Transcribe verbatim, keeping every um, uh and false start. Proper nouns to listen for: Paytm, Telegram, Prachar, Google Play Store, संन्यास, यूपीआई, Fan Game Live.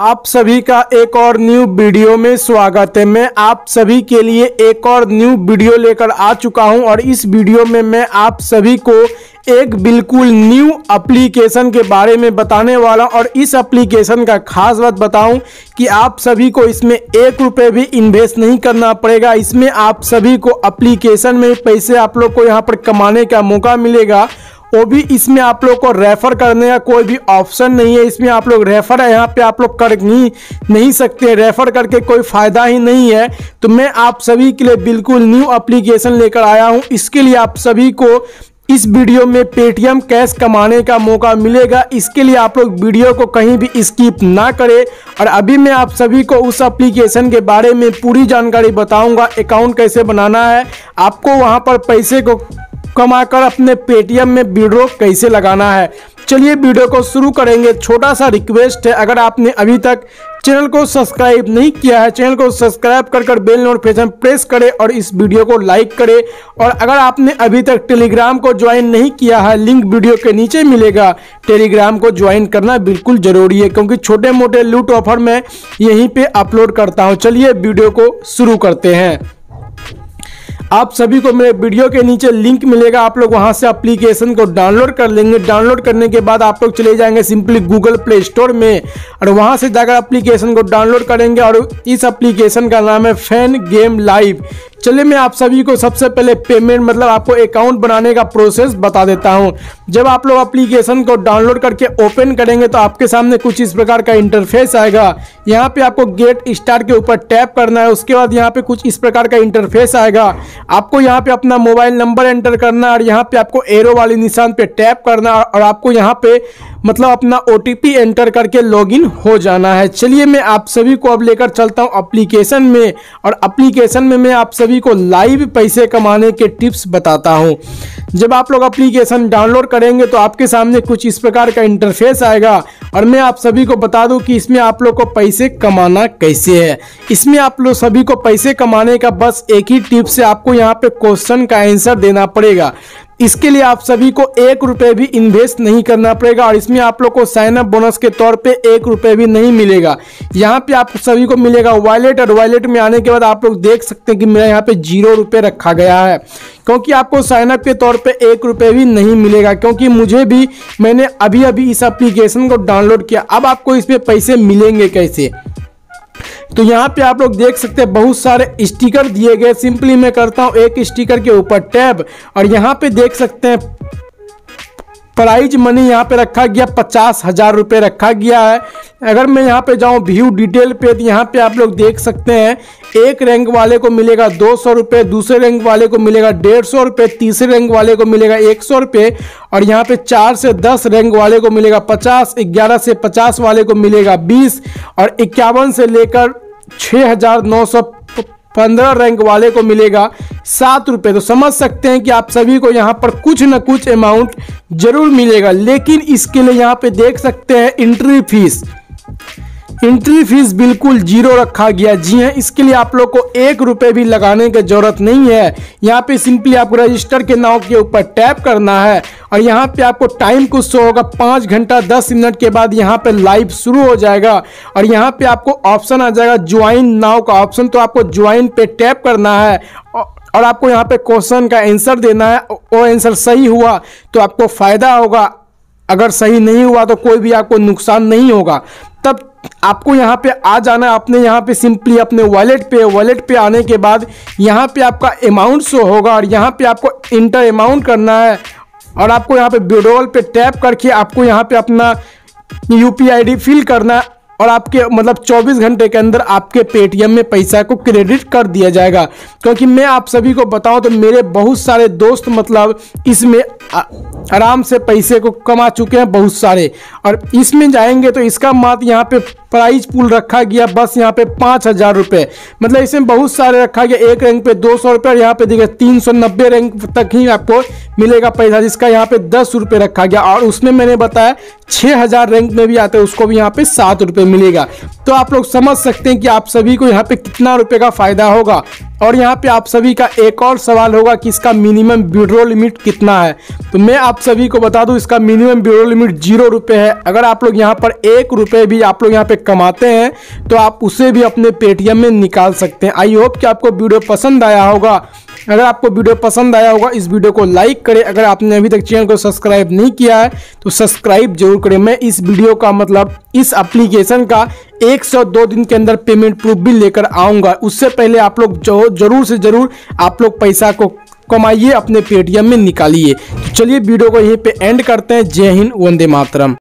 आप सभी का एक और न्यू वीडियो में स्वागत है। मैं आप सभी के लिए एक और न्यू वीडियो लेकर आ चुका हूं और इस वीडियो में मैं आप सभी को एक बिल्कुल न्यू एप्लीकेशन के बारे में बताने वाला हूं। और इस एप्लीकेशन का खास बात बताऊं कि आप सभी को इसमें एक रुपये भी इन्वेस्ट नहीं करना पड़ेगा। इसमें आप सभी को एप्लीकेशन में पैसे आप लोग को यहाँ पर कमाने का मौका मिलेगा, वो भी इसमें आप लोग को रेफर करने का कोई भी ऑप्शन नहीं है। इसमें आप लोग रेफर है यहाँ पे आप लोग कर नहीं, नहीं सकते, रेफर करके कोई फ़ायदा ही नहीं है। तो मैं आप सभी के लिए बिल्कुल न्यू एप्लीकेशन लेकर आया हूँ। इसके लिए आप सभी को इस वीडियो में पेटीएम कैश कमाने का मौका मिलेगा। इसके लिए आप लोग वीडियो को कहीं भी स्किप ना करें। और अभी मैं आप सभी को उस एप्लीकेशन के बारे में पूरी जानकारी बताऊँगा, अकाउंट कैसे बनाना है, आपको वहाँ पर पैसे को कमाकर अपने पेटीएम में विड्रॉ कैसे लगाना है। चलिए वीडियो को शुरू करेंगे। छोटा सा रिक्वेस्ट है, अगर आपने अभी तक चैनल को सब्सक्राइब नहीं किया है, चैनल को सब्सक्राइब कर कर बेल नोटिफिकेशन प्रेस करें और इस वीडियो को लाइक करें। और अगर आपने अभी तक टेलीग्राम को ज्वाइन नहीं किया है, लिंक वीडियो के नीचे मिलेगा, टेलीग्राम को ज्वाइन करना बिल्कुल ज़रूरी है क्योंकि छोटे मोटे लूट ऑफर मैं यहीं पर अपलोड करता हूँ। चलिए वीडियो को शुरू करते हैं। आप सभी को मेरे वीडियो के नीचे लिंक मिलेगा, आप लोग वहां से एप्लीकेशन को डाउनलोड कर लेंगे। डाउनलोड करने के बाद आप लोग चले जाएंगे सिंपली गूगल प्ले स्टोर में और वहां से जाकर एप्लीकेशन को डाउनलोड करेंगे। और इस एप्लीकेशन का नाम है फैन गेम लाइव। चलिए मैं आप सभी को सबसे पहले पेमेंट मतलब आपको अकाउंट बनाने का प्रोसेस बता देता हूं। जब आप लोग एप्लीकेशन को डाउनलोड करके ओपन करेंगे तो आपके सामने कुछ इस प्रकार का इंटरफेस आएगा। यहां पे आपको गेट स्टार्ट के ऊपर टैप करना है। उसके बाद यहां पे कुछ इस प्रकार का इंटरफेस आएगा। आपको यहाँ पे अपना मोबाइल नंबर एंटर करना और यहाँ पे आपको एरो वाले निशान पे टैप करना और आपको यहाँ पे मतलब अपना ओटीपी एंटर करके लॉगिन हो जाना है। चलिए मैं आप सभी को अब लेकर चलता हूँ एप्लीकेशन में और एप्लीकेशन में मैं आप सभी को लाइव पैसे कमाने के टिप्स बताता हूँ। जब आप लोग एप्लीकेशन डाउनलोड करेंगे तो आपके सामने कुछ इस प्रकार का इंटरफेस आएगा। और मैं आप सभी को बता दूं कि इसमें आप लोग को पैसे कमाना कैसे है। इसमें आप लोग सभी को पैसे कमाने का बस एक ही टिप्स है, आपको यहाँ पे क्वेश्चन का आंसर देना पड़ेगा। इसके लिए आप सभी को एक रुपये भी इन्वेस्ट नहीं करना पड़ेगा और इसमें आप लोग को साइनअप बोनस के तौर पे एक रुपये भी नहीं मिलेगा। यहाँ पे आप सभी को मिलेगा वॉलेट। और वॉलेट में आने के बाद आप लोग देख सकते हैं कि मेरा यहाँ पे जीरो रुपये रखा गया है क्योंकि आपको साइनअप के तौर पे एक रुपये भी नहीं मिलेगा, क्योंकि मुझे भी मैंने अभी अभी इस एप्लीकेशन को डाउनलोड किया। अब आपको इस पर पैसे मिलेंगे कैसे, तो यहाँ पे आप लोग देख सकते हैं बहुत सारे स्टिकर दिए गए। सिंपली मैं करता हूँ एक स्टिकर के ऊपर टैब और यहाँ पे देख सकते हैं प्राइज मनी यहाँ पे रखा गया पचास हज़ार रुपये रखा गया है। अगर मैं यहाँ पे जाऊँ व्यू डिटेल पे तो यहाँ पे आप लोग देख सकते हैं एक रैंक वाले को मिलेगा दो सौ रुपये, दूसरे रैंक वाले को मिलेगा डेढ़ सौ रुपये, तीसरे रैंक वाले को मिलेगा एक सौ रुपये और यहाँ पे चार से दस रैंक वाले को मिलेगा पचास, ग्यारह से पचास वाले को मिलेगा बीस और इक्यावन से लेकर छः हज़ार नौ सौ पंद्रह रैंक वाले को मिलेगा सात रुपये। तो समझ सकते हैं कि आप सभी को यहाँ पर कुछ ना कुछ अमाउंट जरूर मिलेगा। लेकिन इसके लिए यहाँ पे देख सकते हैं एंट्री फीस, एंट्री फीस बिल्कुल जीरो रखा गया। जी हाँ, इसके लिए आप लोग को एक रुपये भी लगाने की ज़रूरत नहीं है। यहाँ पे सिंपली आपको रजिस्टर के नाम के ऊपर टैप करना है और यहाँ पे आपको टाइम कुछ शो होगा पाँच घंटा दस मिनट के बाद यहाँ पे लाइव शुरू हो जाएगा। और यहाँ पे आपको ऑप्शन आ जाएगा ज्वाइन नाउ का ऑप्शन, तो आपको ज्वाइन पे टैप करना है और आपको यहाँ पे क्वेश्चन का आंसर देना है। वो आंसर सही हुआ तो आपको फ़ायदा होगा, अगर सही नहीं हुआ तो कोई भी आपको नुकसान नहीं होगा। तब आपको यहाँ पे आ जाना है अपने यहाँ पे सिंपली अपने वॉलेट पे। वॉलेट पे आने के बाद यहाँ पे आपका अमाउंट शो होगा और यहाँ पे आपको इंटर अमाउंट करना है और आपको यहाँ पे विड्रॉल पे टैप करके आपको यहाँ पे अपना यूपीआई आईडी फिल करना है और आपके मतलब चौबीस घंटे के अंदर आपके पेटीएम में पैसा को क्रेडिट कर दिया जाएगा। क्योंकि मैं आप सभी को बताऊं तो मेरे बहुत सारे दोस्त मतलब इसमें आराम से पैसे को कमा चुके हैं बहुत सारे। और इसमें जाएंगे तो इसका मात्र यहाँ पे प्राइज पूल रखा गया बस यहाँ पे पाँच हज़ार रुपये, मतलब इसमें बहुत सारे रखा गया। एक रैंक पे दो सौ रुपये और यहाँ पे देखिए तीन सौ नब्बे रैंक तक ही आपको मिलेगा पैसा, जिसका यहाँ पे दस रुपये रखा गया। और उसमें मैंने बताया छः हज़ार रैंक में भी आते हैं, उसको भी यहाँ पे सात रुपये मिलेगा। तो आप लोग समझ सकते हैं कि आप सभी को यहाँ पे कितना रुपये का फ़ायदा होगा। और यहाँ पे आप सभी का एक और सवाल होगा कि इसका मिनिमम विड्रॉ लिमिट कितना है। तो मैं आप सभी को बता दूं, इसका मिनिमम विड्रॉ लिमिट जीरो रुपये है। अगर आप लोग यहाँ पर एक रुपये भी आप लोग यहाँ पे कमाते हैं तो आप उसे भी अपने पेटीएम में निकाल सकते हैं। आई होप कि आपको वीडियो पसंद आया होगा। अगर आपको वीडियो पसंद आया होगा इस वीडियो को लाइक करें। अगर आपने अभी तक चैनल को सब्सक्राइब नहीं किया है तो सब्सक्राइब जरूर करें। मैं इस वीडियो का मतलब इस एप्लीकेशन का एक सौ दो दिन के अंदर पेमेंट प्रूफ भी लेकर आऊँगा। उससे पहले आप लोग जरूर से ज़रूर आप लोग पैसा को कमाइए, अपने पेटीएम में निकालिए। तो चलिए वीडियो को यहीं पे एंड करते हैं। जय हिंद, वंदे मातरम।